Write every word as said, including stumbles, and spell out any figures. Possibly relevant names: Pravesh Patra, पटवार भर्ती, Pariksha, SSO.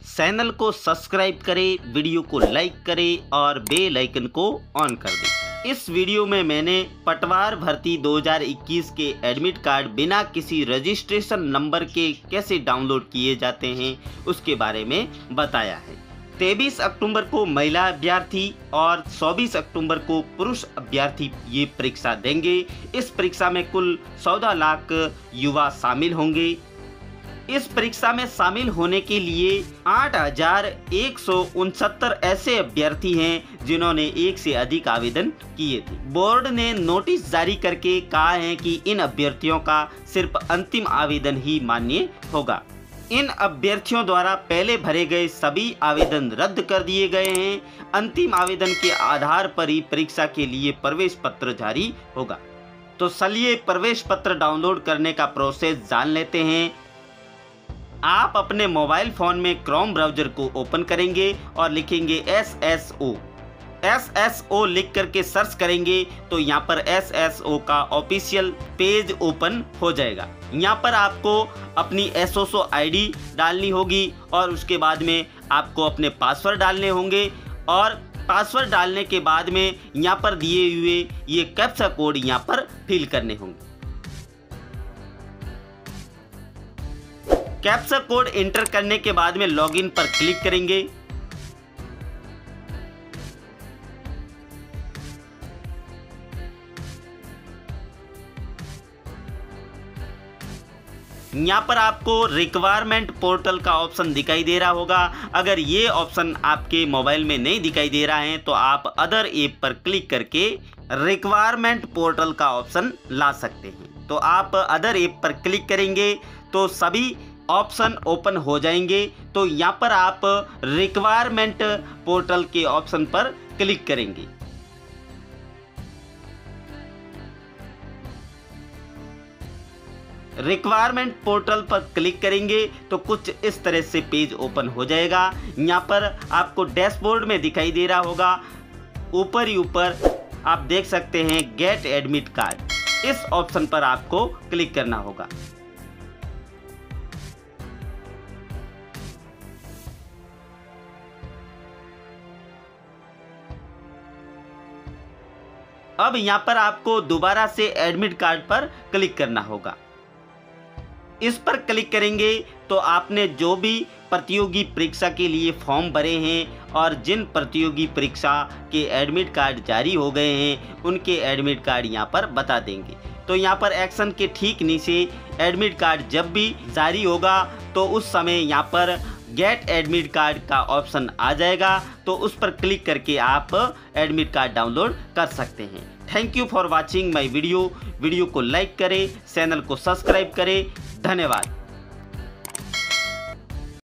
Channel को subscribe करें, video को लाइक करें और बेल आइकन को ऑन कर दें। इस वीडियो में मैंने पटवार भर्ती दो हज़ार इक्कीस के एडमिट कार्ड बिना किसी रजिस्ट्रेशन नंबर के कैसे डाउनलोड किए जाते हैं उसके बारे में बताया है। तेईस अक्टूबर को महिला अभ्यर्थी और चौबीस अक्टूबर को पुरुष अभ्यर्थी ये परीक्षा देंगे। इस परीक्षा में कुल चौदह लाख युवा शामिल होंगे। इस परीक्षा में शामिल होने के लिए आठ हजार एक सौ उनसत्तर ऐसे अभ्यर्थी हैं जिन्होंने एक से अधिक आवेदन किए थे। बोर्ड ने नोटिस जारी करके कहा है कि इन अभ्यर्थियों का सिर्फ अंतिम आवेदन ही मान्य होगा। इन अभ्यर्थियों द्वारा पहले भरे गए सभी आवेदन रद्द कर दिए गए हैं। अंतिम आवेदन के आधार पर ही परीक्षा के लिए प्रवेश पत्र जारी होगा। तो चलिए प्रवेश पत्र डाउनलोड करने का प्रोसेस जान लेते हैं। आप अपने मोबाइल फ़ोन में क्रोम ब्राउज़र को ओपन करेंगे और लिखेंगे S S O. S S O लिख करके सर्च करेंगे तो यहाँ पर एस एस ओ का ऑफिशियल पेज ओपन हो जाएगा। यहाँ पर आपको अपनी एस एस ओ आईडी डालनी होगी और उसके बाद में आपको अपने पासवर्ड डालने होंगे और पासवर्ड डालने के बाद में यहाँ पर दिए हुए ये कैप्चा कोड यहाँ पर फिल करने होंगे। कैप्चा कोड एंटर करने के बाद में लॉगिन पर क्लिक करेंगे। यहाँ पर आपको रिक्वायरमेंट पोर्टल का ऑप्शन दिखाई दे रहा होगा। अगर ये ऑप्शन आपके मोबाइल में नहीं दिखाई दे रहा है तो आप अदर ऐप पर क्लिक करके रिक्वायरमेंट पोर्टल का ऑप्शन ला सकते हैं। तो आप अदर ऐप पर क्लिक करेंगे तो सभी ऑप्शन ओपन हो जाएंगे। तो यहाँ पर आप रिक्वायरमेंट पोर्टल के ऑप्शन पर क्लिक करेंगे। रिक्वायरमेंट पोर्टल पर क्लिक करेंगे तो कुछ इस तरह से पेज ओपन हो जाएगा। यहाँ पर आपको डैशबोर्ड में दिखाई दे रहा होगा, ऊपर ही ऊपर आप देख सकते हैं गेट एडमिट कार्ड। इस ऑप्शन पर आपको क्लिक करना होगा। अब यहाँ पर आपको दोबारा से एडमिट कार्ड पर क्लिक करना होगा। इस पर क्लिक करेंगे तो आपने जो भी प्रतियोगी परीक्षा के लिए फॉर्म भरे हैं और जिन प्रतियोगी परीक्षा के एडमिट कार्ड जारी हो गए हैं उनके एडमिट कार्ड यहाँ पर बता देंगे। तो यहाँ पर एक्शन के ठीक नीचे एडमिट कार्ड जब भी जारी होगा तो उस समय यहाँ पर गेट एडमिट कार्ड का ऑप्शन आ जाएगा। तो उस पर क्लिक करके आप एडमिट कार्ड डाउनलोड कर सकते हैं। Thank you for watching my video. Video को लाइक करें, चैनल को सब्सक्राइब करें। धन्यवाद।